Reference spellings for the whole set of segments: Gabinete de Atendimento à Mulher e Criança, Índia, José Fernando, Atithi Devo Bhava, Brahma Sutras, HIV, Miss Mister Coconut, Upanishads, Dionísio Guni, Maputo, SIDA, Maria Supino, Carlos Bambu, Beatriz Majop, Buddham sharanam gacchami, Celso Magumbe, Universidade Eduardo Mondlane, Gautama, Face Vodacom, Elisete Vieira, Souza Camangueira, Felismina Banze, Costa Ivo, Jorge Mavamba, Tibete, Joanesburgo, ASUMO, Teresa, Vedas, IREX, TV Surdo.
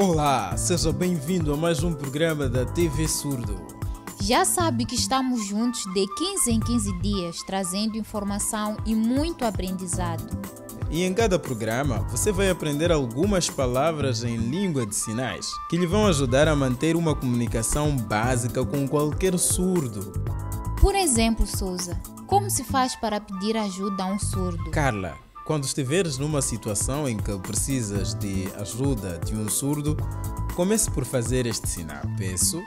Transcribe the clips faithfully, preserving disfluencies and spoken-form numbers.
Olá, seja bem-vindo a mais um programa da T V Surdo. Já sabe que estamos juntos de quinze em quinze dias, trazendo informação e muito aprendizado. E em cada programa, você vai aprender algumas palavras em língua de sinais, que lhe vão ajudar a manter uma comunicação básica com qualquer surdo. Por exemplo, Souza, como se faz para pedir ajuda a um surdo? Carla, quando estiveres numa situação em que precisas de ajuda de um surdo, comece por fazer este sinal. Peço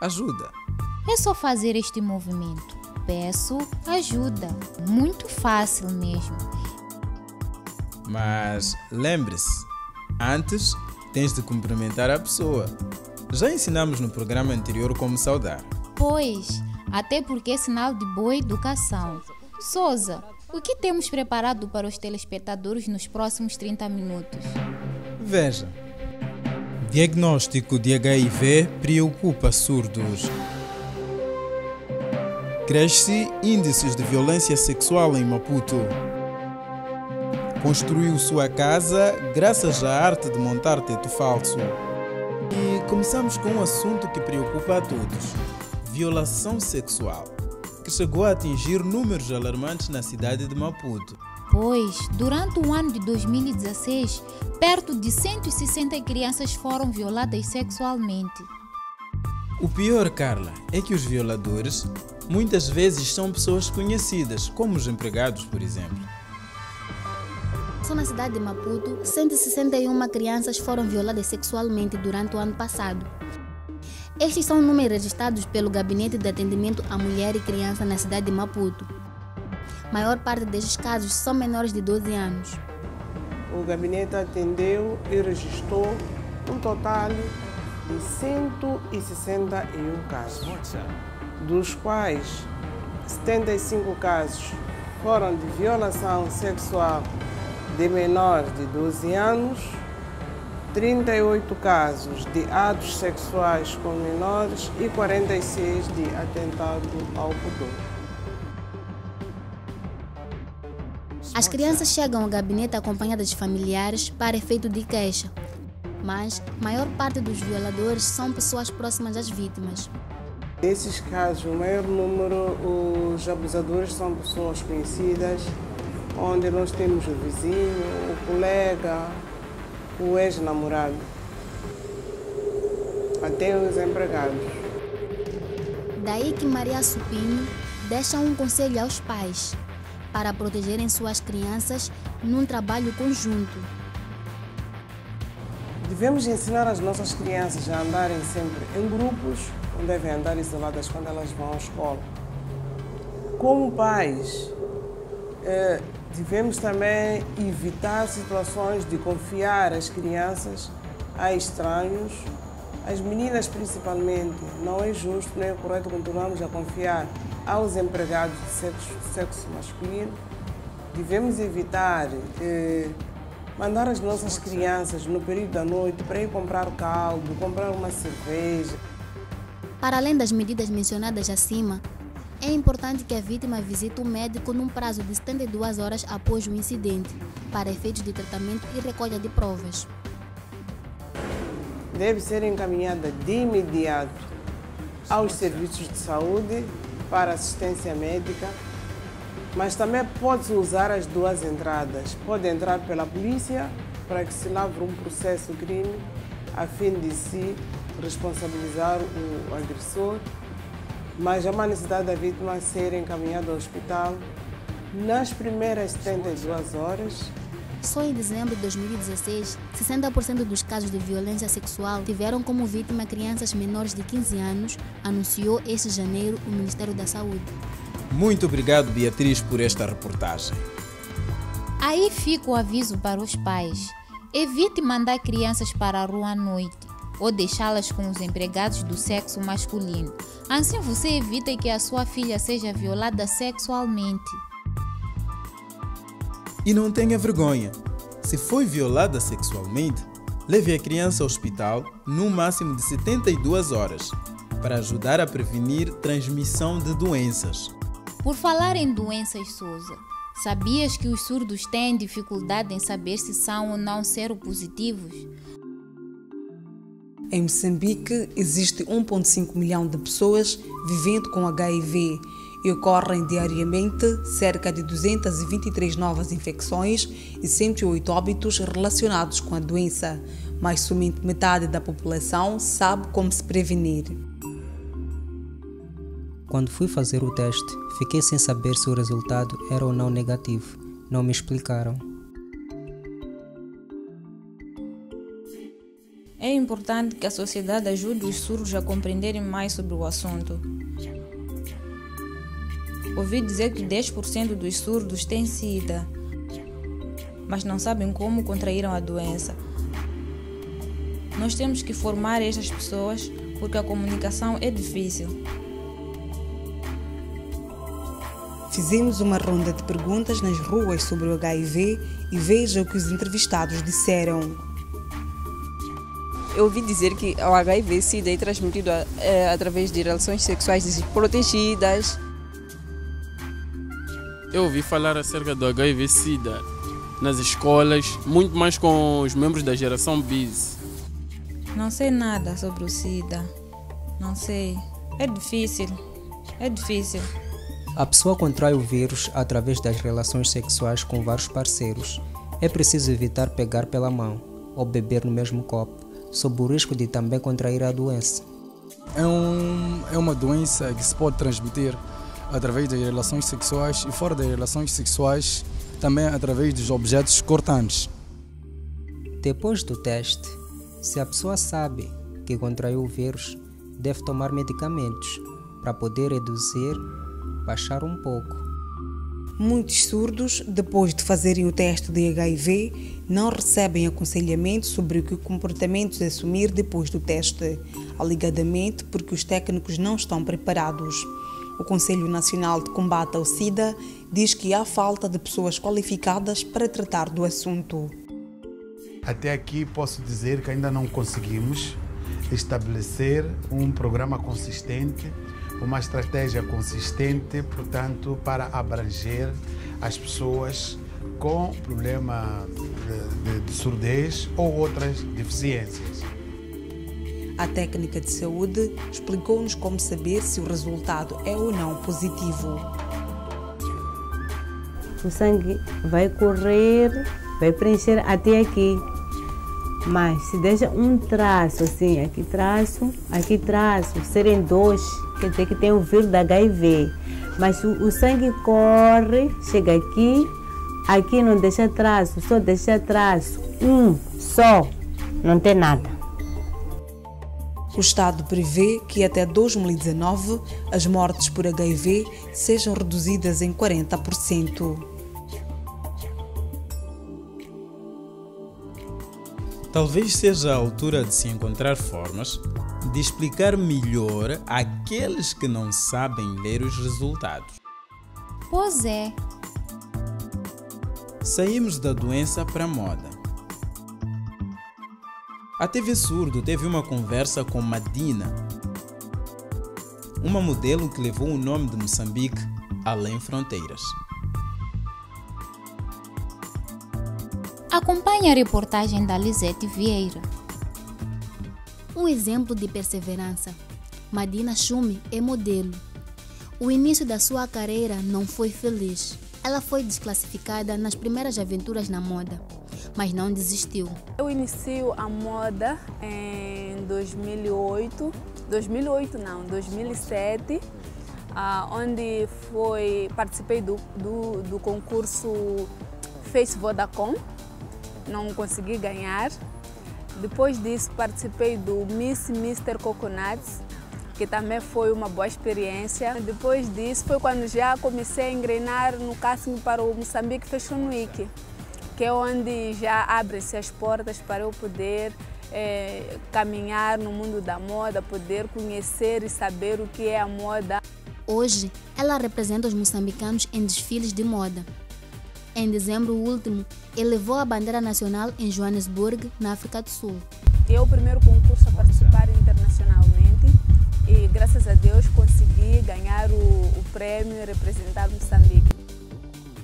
ajuda. É só fazer este movimento. Peço ajuda. Muito fácil mesmo. Mas lembre-se, antes tens de cumprimentar a pessoa. Já ensinamos no programa anterior como saudar. Pois, até porque é sinal de boa educação. Souza, o que temos preparado para os telespectadores nos próximos trinta minutos? Veja. Diagnóstico de H I V preocupa surdos. Cresce índices de violência sexual em Maputo. Construiu sua casa graças à arte de montar teto falso. E começamos com um assunto que preocupa a todos. Violação sexual, que chegou a atingir números alarmantes na cidade de Maputo. Pois, durante o ano de dois mil e dezasseis, perto de cento e sessenta crianças foram violadas sexualmente. O pior, Carla, é que os violadores muitas vezes são pessoas conhecidas, como os empregados, por exemplo. Só na cidade de Maputo, cento e sessenta e uma crianças foram violadas sexualmente durante o ano passado. Estes são números registrados pelo Gabinete de Atendimento à Mulher e Criança na cidade de Maputo. A maior parte destes casos são menores de doze anos. O gabinete atendeu e registrou um total de cento e sessenta e um casos, dos quais setenta e cinco casos foram de violação sexual de menores de doze anos, trinta e oito casos de atos sexuais com menores e quarenta e seis de atentado ao pudor. As crianças chegam ao gabinete acompanhadas de familiares para efeito de queixa, mas a maior parte dos violadores são pessoas próximas às vítimas. Nesses casos, o maior número, os abusadores são pessoas conhecidas, onde nós temos o vizinho, o colega, o ex-namorado, até os empregados. Daí que Maria Supino deixa um conselho aos pais para protegerem suas crianças num trabalho conjunto. Devemos ensinar as nossas crianças a andarem sempre em grupos, não devem andar isoladas quando elas vão à escola. Como pais, eh, devemos também evitar situações de confiar as crianças a estranhos, as meninas principalmente. Não é justo, não é correto continuarmos a confiar aos empregados de sexo, sexo masculino. Devemos evitar eh, mandar as nossas crianças no período da noite para ir comprar caldo, comprar uma cerveja. Para além das medidas mencionadas acima, é importante que a vítima visite o médico num prazo de setenta e duas horas após o incidente, para efeitos de tratamento e recolha de provas. Deve ser encaminhada de imediato aos serviços de saúde para assistência médica, mas também pode-se usar as duas entradas. Pode entrar pela polícia para que se lavre um processo crime a fim de se responsabilizar o agressor, mas há uma necessidade da vítima ser encaminhada ao hospital nas primeiras setenta e duas horas. Só em dezembro de dois mil e dezasseis, sessenta por cento dos casos de violência sexual tiveram como vítima crianças menores de quinze anos, anunciou este janeiro o Ministério da Saúde. Muito obrigado, Beatriz, por esta reportagem. Aí fica o aviso para os pais. Evite mandar crianças para a rua à noite ou deixá-las com os empregados do sexo masculino. Assim você evita que a sua filha seja violada sexualmente. E não tenha vergonha. Se foi violada sexualmente, leve a criança ao hospital no máximo de setenta e duas horas para ajudar a prevenir transmissão de doenças. Por falar em doenças, Souza, sabias que os surdos têm dificuldade em saber se são ou não seropositivos? Em Moçambique, existe um vírgula cinco milhão de pessoas vivendo com H I V e ocorrem diariamente cerca de duzentas e vinte e três novas infecções e cento e oito óbitos relacionados com a doença, mas somente metade da população sabe como se prevenir. Quando fui fazer o teste, fiquei sem saber se o resultado era ou não negativo. Não me explicaram. É importante que a sociedade ajude os surdos a compreenderem mais sobre o assunto. Ouvi dizer que dez por cento dos surdos têm sida, mas não sabem como contraíram a doença. Nós temos que formar estas pessoas porque a comunicação é difícil. Fizemos uma ronda de perguntas nas ruas sobre o H I V e veja o que os entrevistados disseram. Eu ouvi dizer que o H I V-Sida é transmitido é, através de relações sexuais desprotegidas. Eu ouvi falar acerca do H I V-Sida nas escolas, muito mais com os membros da geração bis. Não sei nada sobre o Sida. Não sei. É difícil. É difícil. A pessoa contrai o vírus através das relações sexuais com vários parceiros. É preciso evitar pegar pela mão ou beber no mesmo copo, sob o risco de também contrair a doença. É, um, é uma doença que se pode transmitir através das relações sexuais e fora das relações sexuais, também através dos objetos cortantes. Depois do teste, se a pessoa sabe que contraiu o vírus, deve tomar medicamentos para poder reduzir, baixar um pouco. Muitos surdos, depois de fazerem o teste de H I V, não recebem aconselhamento sobre que comportamentos assumir depois do teste, alegadamente porque os técnicos não estão preparados. O Conselho Nacional de Combate ao SIDA diz que há falta de pessoas qualificadas para tratar do assunto. Até aqui posso dizer que ainda não conseguimos estabelecer um programa consistente, uma estratégia consistente, portanto, para abranger as pessoas com problema de, de, de surdez ou outras deficiências. A técnica de saúde explicou-nos como saber se o resultado é ou não positivo. O sangue vai correr, vai preencher até aqui, mas se deixa um traço assim, aqui traço, aqui traço, serem dois, quer dizer que tem o vírus da H I V, mas o, o sangue corre, chega aqui, aqui não deixa traço, só deixa traço, um só, não tem nada. O Estado prevê que até dois mil e dezanove as mortes por H I V sejam reduzidas em quarenta por cento. Talvez seja a altura de se encontrar formas de explicar melhor àqueles que não sabem ler os resultados. Pois é. Saímos da doença para a moda. A T V Surdo teve uma conversa com Madina, uma modelo que levou o nome de Moçambique além fronteiras. Acompanhe a reportagem da Elisete Vieira. Um exemplo de perseverança. Madina Chume é modelo. O início da sua carreira não foi feliz. Ela foi desclassificada nas primeiras aventuras na moda, mas não desistiu. Eu inicio a moda em dois mil e oito, dois mil e oito não, dois mil e sete, onde foi, participei do, do, do concurso Face Vodacom. Não consegui ganhar. Depois disso, participei do Miss Mister Coconut, que também foi uma boa experiência. Depois disso, foi quando já comecei a engrenar no casting para o Moçambique Fashion Week, que é onde já abrem-se as portas para eu poder é, caminhar no mundo da moda, poder conhecer e saber o que é a moda. Hoje, ela representa os moçambicanos em desfiles de moda. Em dezembro último, elevou a bandeira nacional em Joanesburgo, na África do Sul. É o primeiro concurso a participar internacionalmente e, graças a Deus, consegui ganhar o, o prémio e representar Moçambique.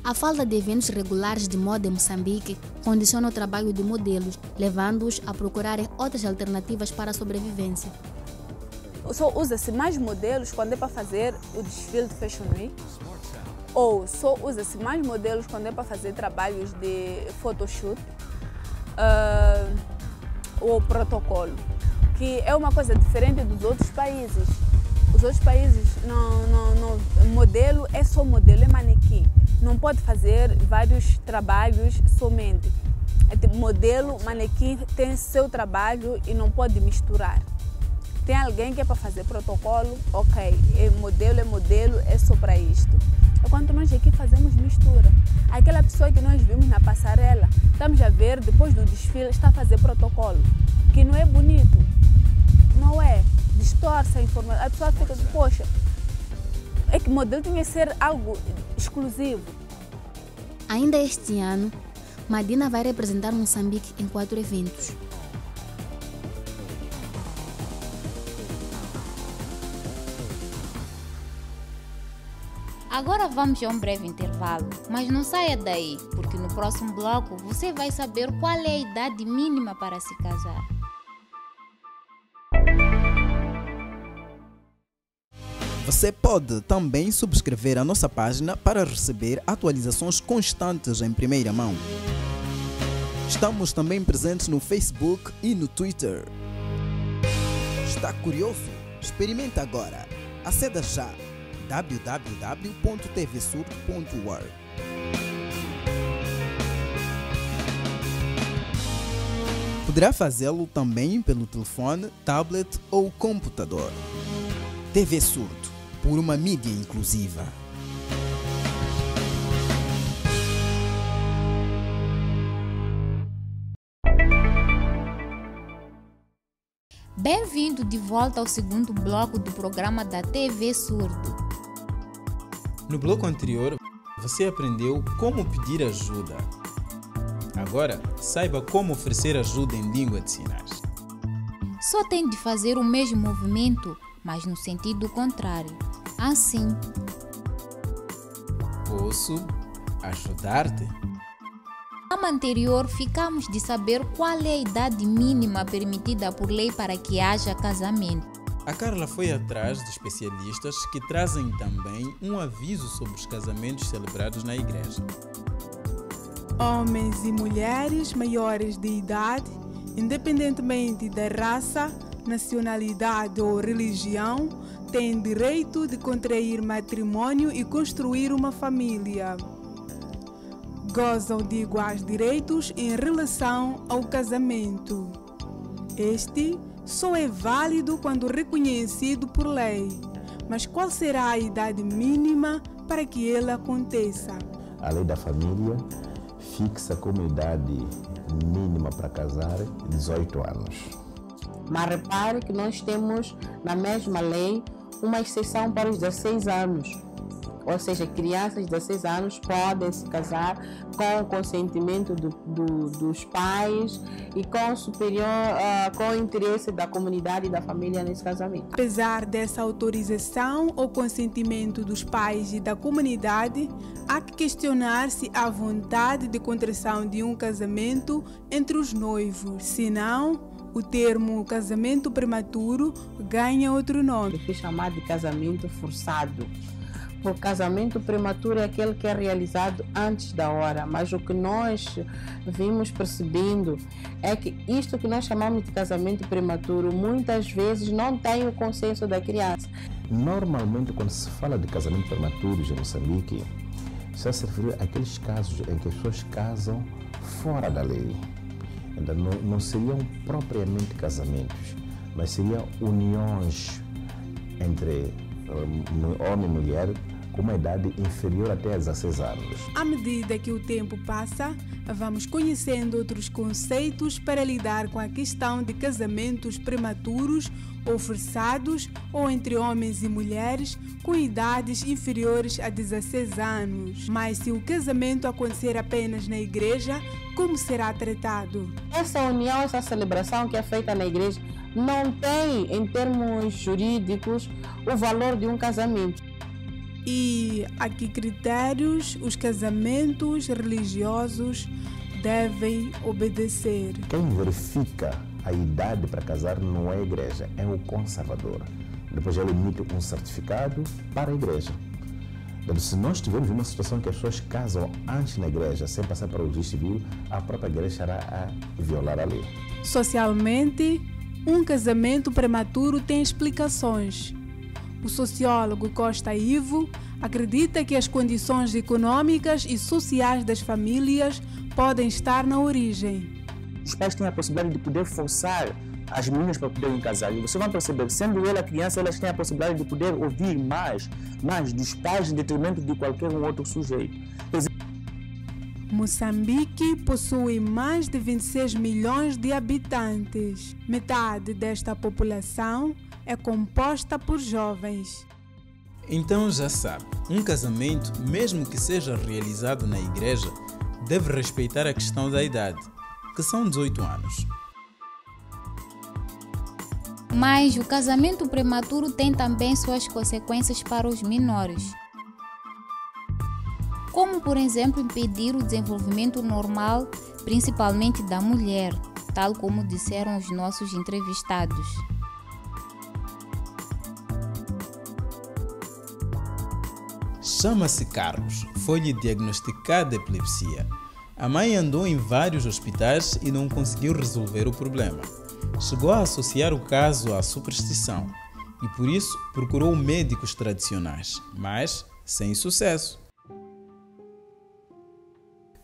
A falta de eventos regulares de moda em Moçambique condiciona o trabalho de modelos, levando-os a procurarem outras alternativas para a sobrevivência. Só usa-se mais modelos quando é para fazer o desfile de Fashion Week, ou só usa-se mais modelos quando é para fazer trabalhos de photoshoot uh, ou protocolo, que é uma coisa diferente dos outros países. Os outros países, não, não, não, modelo é só modelo, é manequim. Não pode fazer vários trabalhos somente. Modelo, manequim tem seu trabalho e não pode misturar. Tem alguém que é para fazer protocolo, ok, é modelo, é modelo, é só para isto. Enquanto nós aqui fazemos mistura. Aquela pessoa que nós vimos na passarela, estamos a ver, depois do desfile, está a fazer protocolo, que não é bonito, não é, distorce a informação. A pessoa fica, poxa, é que modelo tinha que ser algo exclusivo. Ainda este ano, Madina vai representar Moçambique em quatro eventos. Agora vamos a um breve intervalo, mas não saia daí, porque no próximo bloco você vai saber qual é a idade mínima para se casar. Você pode também subscrever a nossa página para receber atualizações constantes em primeira mão. Estamos também presentes no Facebook e no Twitter. Está curioso? Experimenta agora. Aceda já. w w w ponto t v surdo ponto org. Poderá fazê-lo também pelo telefone, tablet ou computador. T V Surdo, por uma mídia inclusiva. Bem-vindo de volta ao segundo bloco do programa da T V Surdo. No bloco anterior, você aprendeu como pedir ajuda. Agora, saiba como oferecer ajuda em língua de sinais. Só tem de fazer o mesmo movimento, mas no sentido contrário. Assim. Posso ajudar-te? Na aula anterior, ficamos de saber qual é a idade mínima permitida por lei para que haja casamento. A Carla foi atrás de especialistas que trazem também um aviso sobre os casamentos celebrados na igreja. Homens e mulheres maiores de idade, independentemente da raça, nacionalidade ou religião, têm direito de contrair matrimônio e construir uma família. Gozam de iguais direitos em relação ao casamento. Este só é válido quando reconhecido por lei. Mas qual será a idade mínima para que ela aconteça? A lei da família fixa como idade mínima para casar dezoito anos. Mas repare que nós temos na mesma lei uma exceção para os dezesseis anos. Ou seja, crianças de dezesseis anos podem se casar com o consentimento do, do, dos pais e com o, superior, uh, com o interesse da comunidade e da família nesse casamento. Apesar dessa autorização ou consentimento dos pais e da comunidade, há que questionar se há vontade de contração de um casamento entre os noivos, senão o termo casamento prematuro ganha outro nome, que é chamado de casamento forçado. O casamento prematuro é aquele que é realizado antes da hora, mas o que nós vimos percebendo é que isto que nós chamamos de casamento prematuro muitas vezes não tem o consenso da criança. Normalmente, quando se fala de casamento prematuro em Moçambique, se refere àqueles casos em que as pessoas casam fora da lei. Então, não, não seriam propriamente casamentos, mas seriam uniões entre homem e mulher com uma idade inferior até a dezesseis anos. À medida que o tempo passa, vamos conhecendo outros conceitos para lidar com a questão de casamentos prematuros ou forçados ou entre homens e mulheres com idades inferiores a dezesseis anos. Mas se o casamento acontecer apenas na igreja, como será tratado? Essa união, essa celebração que é feita na igreja não tem, em termos jurídicos, o valor de um casamento. e a que critérios os casamentos religiosos devem obedecer. Quem verifica a idade para casar não é a igreja, é o conservador. Depois ele emite um certificado para a igreja. Então, se nós tivermos uma situação que as pessoas casam antes na igreja, sem passar para o registro civil, a própria igreja estará a violar a lei. Socialmente, um casamento prematuro tem explicações. O sociólogo Costa Ivo acredita que as condições econômicas e sociais das famílias podem estar na origem. Os pais têm a possibilidade de poder forçar as meninas para poderem casar. E vocês vão perceber que, sendo ela criança, elas têm a possibilidade de poder ouvir mais, mais dos pais em detrimento de qualquer um outro sujeito. Moçambique possui mais de vinte e seis milhões de habitantes. Metade desta população é composta por jovens. Então já sabe, um casamento, mesmo que seja realizado na igreja, deve respeitar a questão da idade, que são dezoito anos. Mas o casamento prematuro tem também suas consequências para os menores, como por exemplo impedir o desenvolvimento normal, principalmente da mulher, tal como disseram os nossos entrevistados. Chama-se Carlos, foi-lhe diagnosticada epilepsia. A mãe andou em vários hospitais e não conseguiu resolver o problema. Chegou a associar o caso à superstição e, por isso, procurou médicos tradicionais, mas sem sucesso.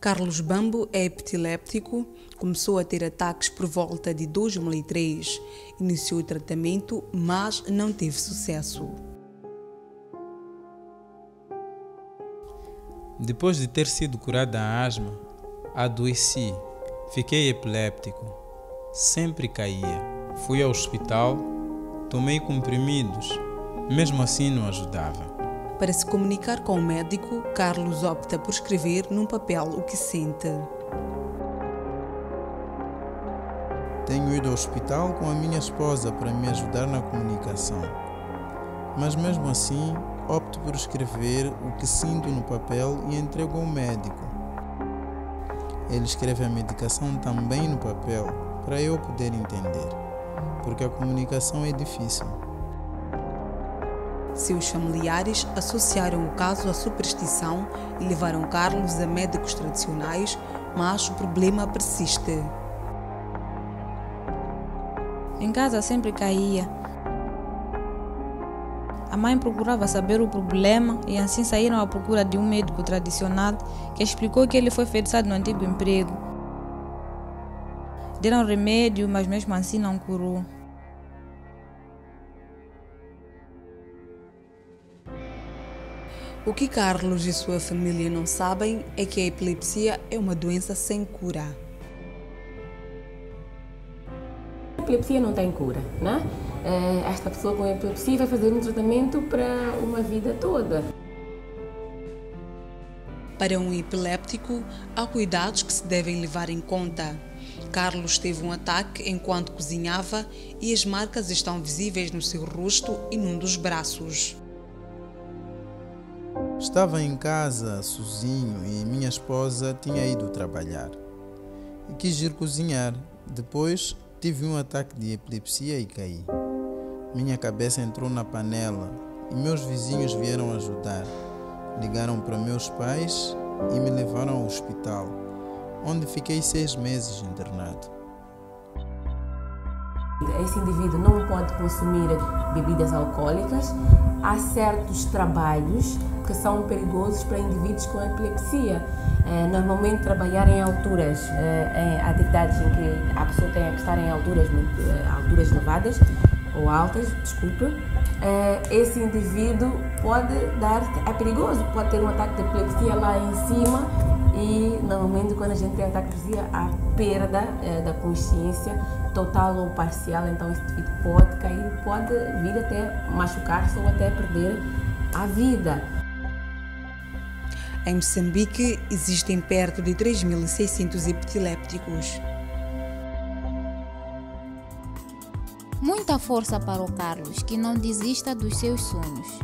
Carlos Bambu é epileptico, começou a ter ataques por volta de dois mil e três, iniciou o tratamento, mas não teve sucesso. Depois de ter sido curado da asma, adoeci, fiquei epiléptico. Sempre caía. Fui ao hospital, tomei comprimidos. Mesmo assim não ajudava. Para se comunicar com o médico, Carlos opta por escrever num papel o que sente. Tenho ido ao hospital com a minha esposa para me ajudar na comunicação. Mas mesmo assim, opto por escrever o que sinto no papel e entrego ao médico. Ele escreve a medicação também no papel, para eu poder entender, porque a comunicação é difícil. Seus familiares associaram o caso à superstição e levaram Carlos a médicos tradicionais, mas o problema persiste. Em casa sempre caía. A mãe procurava saber o problema e assim saíram à procura de um médico tradicional que explicou que ele foi feitiçado no antigo emprego. Deram remédio, mas mesmo assim não curou. O que Carlos e sua família não sabem é que a epilepsia é uma doença sem cura. A epilepsia não tem cura, né? Esta pessoa com epilepsia vai fazer um tratamento para uma vida toda. Para um epiléptico, há cuidados que se devem levar em conta. Carlos teve um ataque enquanto cozinhava e as marcas estão visíveis no seu rosto e num dos braços. Estava em casa sozinho e minha esposa tinha ido trabalhar. Quis ir cozinhar. Depois tive um ataque de epilepsia e caí. Minha cabeça entrou na panela e meus vizinhos vieram ajudar. Ligaram para meus pais e me levaram ao hospital, onde fiquei seis meses internado. Esse indivíduo não pode consumir bebidas alcoólicas. Há certos trabalhos que são perigosos para indivíduos com epilepsia. É, normalmente trabalhar em alturas, é, em atividades em que a pessoa tem que estar em alturas, muito, alturas elevadas ou altas, desculpa. É, esse indivíduo pode dar, é perigoso, pode ter um ataque de epilepsia lá em cima. E, normalmente, quando a gente tem ataque de epilepsia, há perda eh, da consciência total ou parcial. Então, esse indivíduo pode cair, pode vir até machucar-se ou até perder a vida. Em Moçambique, existem perto de três mil e seiscentos epilépticos. Muita força para o Carlos, que não desista dos seus sonhos.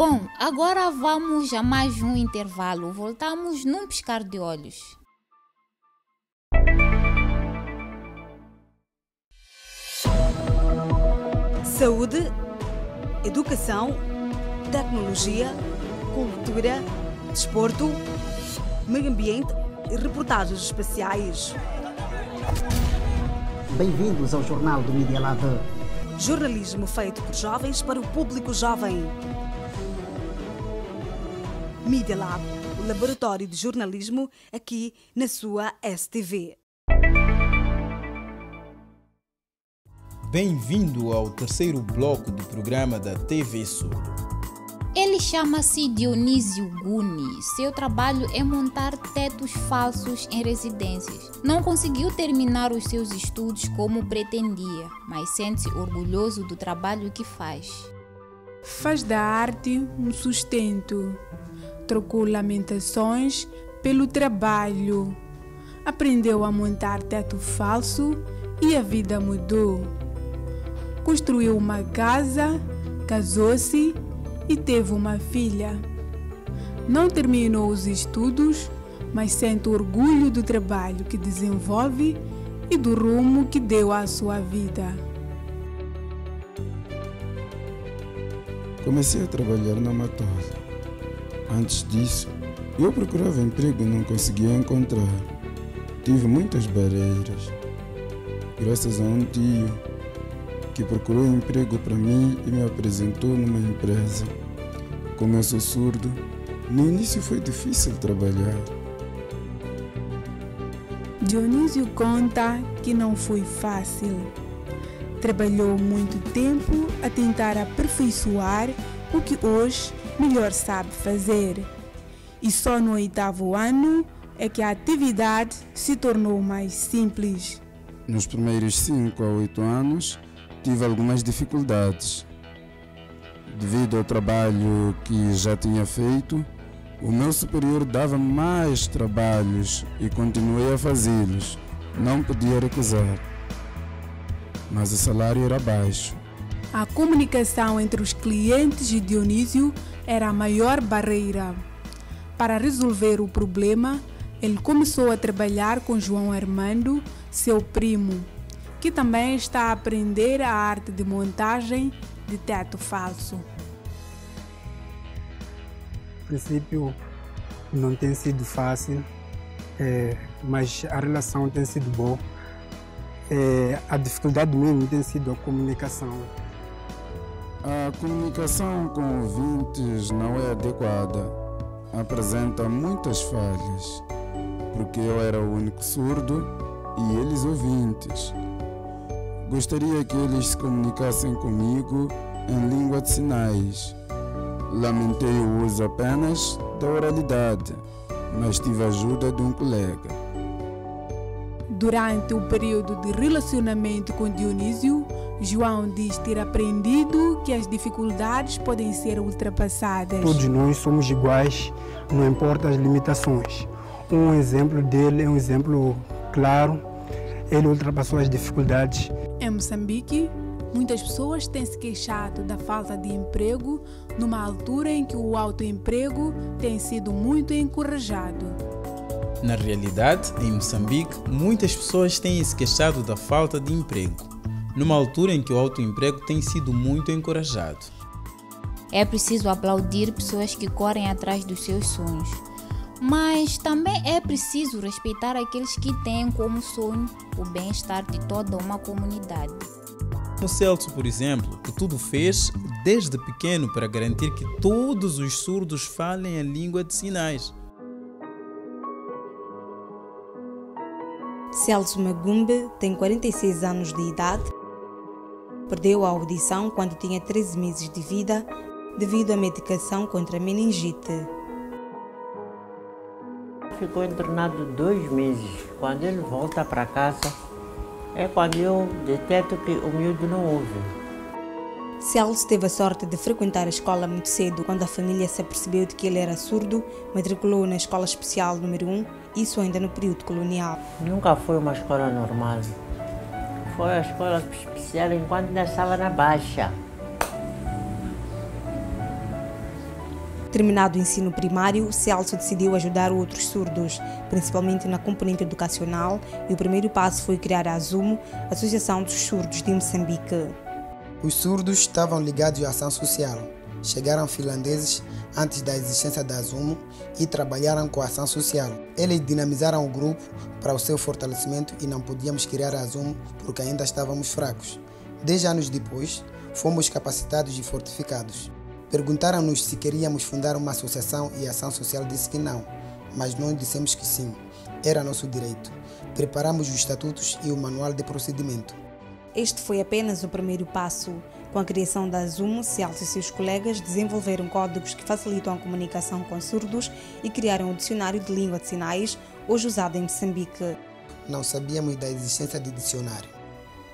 Bom, agora vamos a mais um intervalo. Voltamos num piscar de olhos. Saúde, educação, tecnologia, cultura, desporto, meio ambiente e reportagens especiais. Bem-vindos ao Jornal do Media Lab. Jornalismo feito por jovens para o público jovem. Media Lab, o laboratório de jornalismo aqui na sua S T V. Bem-vindo ao terceiro bloco do programa da T V Surdo. Ele chama-se Dionísio Guni. Seu trabalho é montar tetos falsos em residências. Não conseguiu terminar os seus estudos como pretendia, mas sente-se orgulhoso do trabalho que faz. Faz da arte um sustento. Trocou lamentações pelo trabalho. Aprendeu a montar teto falso e a vida mudou. Construiu uma casa, casou-se e teve uma filha. Não terminou os estudos, mas sente orgulho do trabalho que desenvolve e do rumo que deu à sua vida. Comecei a trabalhar na Matosa. Antes disso, eu procurava emprego e não conseguia encontrar. Tive muitas barreiras. Graças a um tio, que procurou emprego para mim e me apresentou numa empresa. Como eu sou surdo, no início foi difícil trabalhar. Dionísio conta que não foi fácil. Trabalhou muito tempo a tentar aperfeiçoar o que hoje melhor sabe fazer. E só no oitavo ano é que a atividade se tornou mais simples. Nos primeiros cinco a oito anos, tive algumas dificuldades. Devido ao trabalho que já tinha feito, o meu superior dava mais trabalhos e continuei a fazê-los. Não podia recusar, mas o salário era baixo. A comunicação entre os clientes de Dionísio era a maior barreira. Para resolver o problema, ele começou a trabalhar com João Armando, seu primo, que também está a aprender a arte de montagem de teto falso. No princípio não tem sido fácil, é, mas a relação tem sido boa. É, a dificuldade mesmo tem sido a comunicação. A comunicação com ouvintes não é adequada. Apresenta muitas falhas, porque eu era o único surdo e eles ouvintes. Gostaria que eles se comunicassem comigo em língua de sinais. Lamentei o uso apenas da oralidade, mas tive a ajuda de um colega. Durante o período de relacionamento com Dionísio, João diz ter aprendido que as dificuldades podem ser ultrapassadas. Todos nós somos iguais, não importa as limitações. Um exemplo dele é um exemplo claro. Ele ultrapassou as dificuldades. Em Moçambique, muitas pessoas têm se queixado da falta de emprego numa altura em que o autoemprego tem sido muito encorajado. Na realidade, em Moçambique, muitas pessoas têm se queixado da falta de emprego numa altura em que o autoemprego tem sido muito encorajado. É preciso aplaudir pessoas que correm atrás dos seus sonhos, mas também é preciso respeitar aqueles que têm como sonho o bem-estar de toda uma comunidade. O Celso, por exemplo, que tudo fez desde pequeno para garantir que todos os surdos falem a língua de sinais. Celso Magumbe tem quarenta e seis anos de idade. Perdeu a audição quando tinha treze meses de vida devido à medicação contra a meningite. Ficou internado dois meses. Quando ele volta para casa, é quando eu detecto que o miúdo não ouve. Celso teve a sorte de frequentar a escola muito cedo. Quando a família se apercebeu de que ele era surdo, matriculou na escola especial número um, isso ainda no período colonial. Nunca foi uma escola normal. Foi a escola especial enquanto ainda estava na Baixa. Terminado o ensino primário, Celso decidiu ajudar outros surdos, principalmente na componente educacional, e o primeiro passo foi criar a ASUMO, Associação dos Surdos de Moçambique. Os surdos estavam ligados à ação social. Chegaram finlandeses antes da existência da ASUMO e trabalharam com a ação social. Eles dinamizaram o grupo para o seu fortalecimento e não podíamos criar a ASUMO porque ainda estávamos fracos. Dez anos depois, fomos capacitados e fortificados. Perguntaram-nos se queríamos fundar uma associação e a ação social disse que não, mas nós dissemos que sim, era nosso direito. Preparamos os estatutos e o manual de procedimento. Este foi apenas o primeiro passo. Com a criação da ASUMO, Celso e seus colegas desenvolveram códigos que facilitam a comunicação com surdos e criaram o dicionário de língua de sinais, hoje usado em Moçambique. Não sabíamos da existência de dicionário.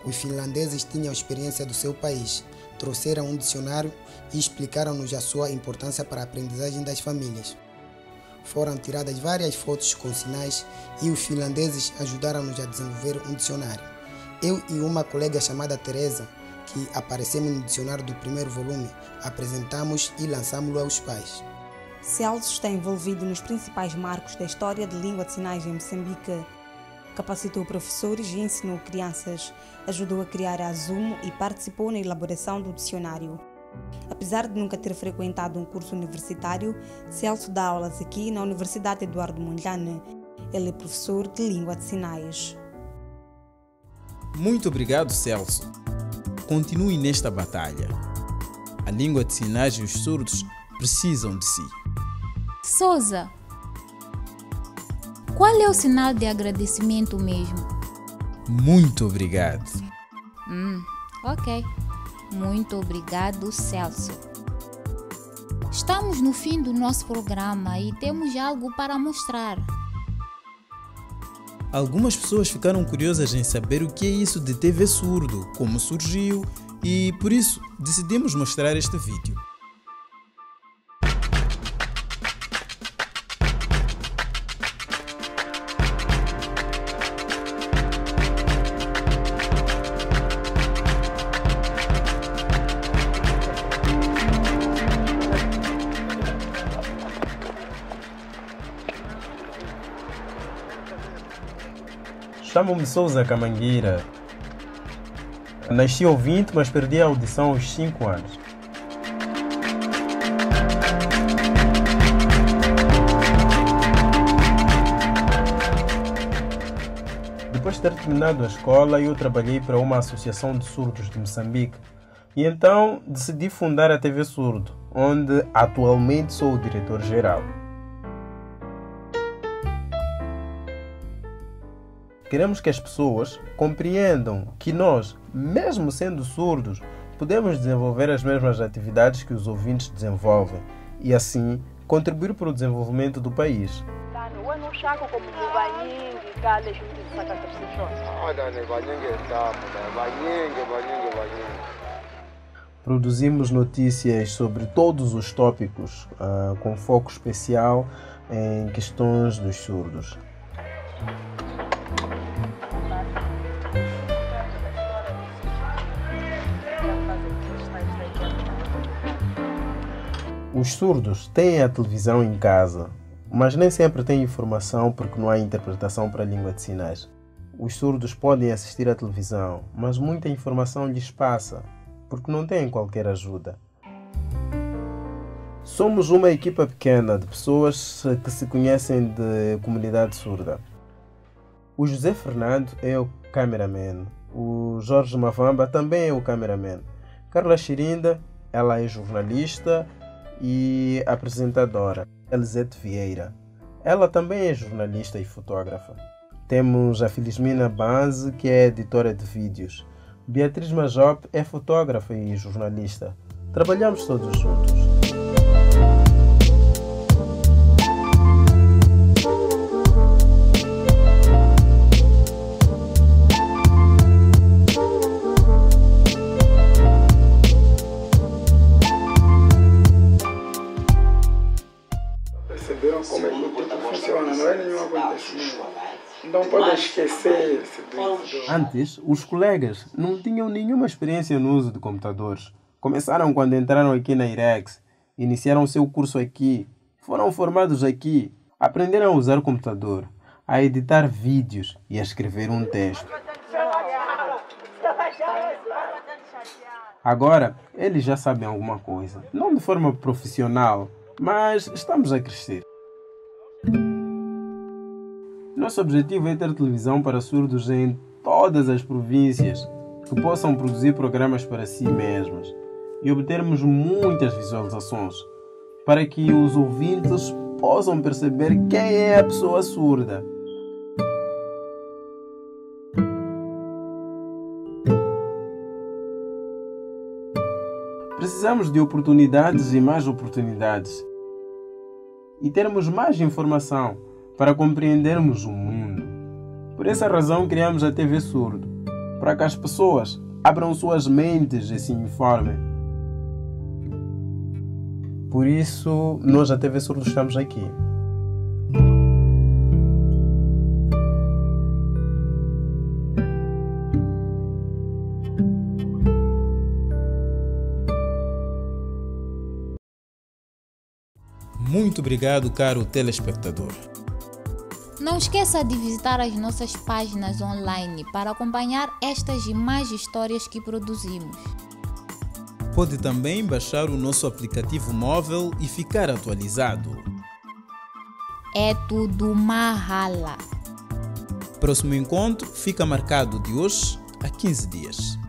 Os finlandeses tinham experiência do seu país, trouxeram um dicionário e explicaram-nos a sua importância para a aprendizagem das famílias. Foram tiradas várias fotos com sinais e os finlandeses ajudaram-nos a desenvolver um dicionário. Eu e uma colega chamada Teresa, que aparecemos no dicionário do primeiro volume, apresentamos e lançámo-lo aos pais. Celso está envolvido nos principais marcos da história de língua de sinais em Moçambique. Capacitou professores e ensinou crianças, ajudou a criar a ASUMO e participou na elaboração do dicionário. Apesar de nunca ter frequentado um curso universitário, Celso dá aulas aqui na Universidade Eduardo Mondlane. Ele é professor de língua de sinais. Muito obrigado, Celso. Continue nesta batalha. A língua de sinais e os surdos precisam de si. Souza, qual é o sinal de agradecimento mesmo? Muito obrigado. Hum, ok. Muito obrigado, Celso. Estamos no fim do nosso programa e temos algo para mostrar. Algumas pessoas ficaram curiosas em saber o que é isso de T V Surdo, como surgiu, e por isso decidimos mostrar este vídeo. Chamo-me Souza Camangueira. Nasci ouvinte, mas perdi a audição aos cinco anos. Depois de ter terminado a escola, eu trabalhei para uma associação de surdos de Moçambique. E então decidi fundar a T V Surdo, onde atualmente sou o diretor-geral. Queremos que as pessoas compreendam que nós, mesmo sendo surdos, podemos desenvolver as mesmas atividades que os ouvintes desenvolvem e, assim, contribuir para o desenvolvimento do país. Produzimos notícias sobre todos os tópicos, uh, com foco especial em questões dos surdos. Os surdos têm a televisão em casa, mas nem sempre têm informação porque não há interpretação para a língua de sinais. Os surdos podem assistir à televisão, mas muita informação lhes passa, porque não têm qualquer ajuda. Somos uma equipa pequena de pessoas que se conhecem de comunidade surda. O José Fernando é o cameraman, o Jorge Mavamba também é o cameraman. Carla Xirinda, ela é jornalista e apresentadora. Elisete Vieira, ela também é jornalista e fotógrafa. Temos a Felismina Banze, que é editora de vídeos. Beatriz Majop é fotógrafa e jornalista. Trabalhamos todos juntos. Antes, os colegas não tinham nenhuma experiência no uso de computadores. Começaram quando entraram aqui na I R E X iniciaram seu curso aqui, foram formados aqui, aprenderam a usar o computador, a editar vídeos e a escrever um texto. Agora, eles já sabem alguma coisa, não de forma profissional, mas estamos a crescer. Nosso objetivo é ter televisão para surdos em todas as províncias, que possam produzir programas para si mesmas e obtermos muitas visualizações, para que os ouvintes possam perceber quem é a pessoa surda. Precisamos de oportunidades e mais oportunidades e termos mais informação para compreendermos o mundo. Por essa razão criamos a T V Surdo, para que as pessoas abram suas mentes e se informem. Por isso, nós da T V Surdo estamos aqui. Muito obrigado, caro telespectador. Não esqueça de visitar as nossas páginas online para acompanhar estas e mais histórias que produzimos. Pode também baixar o nosso aplicativo móvel e ficar atualizado. É tudo Mahala. Próximo encontro fica marcado de hoje a quinze dias.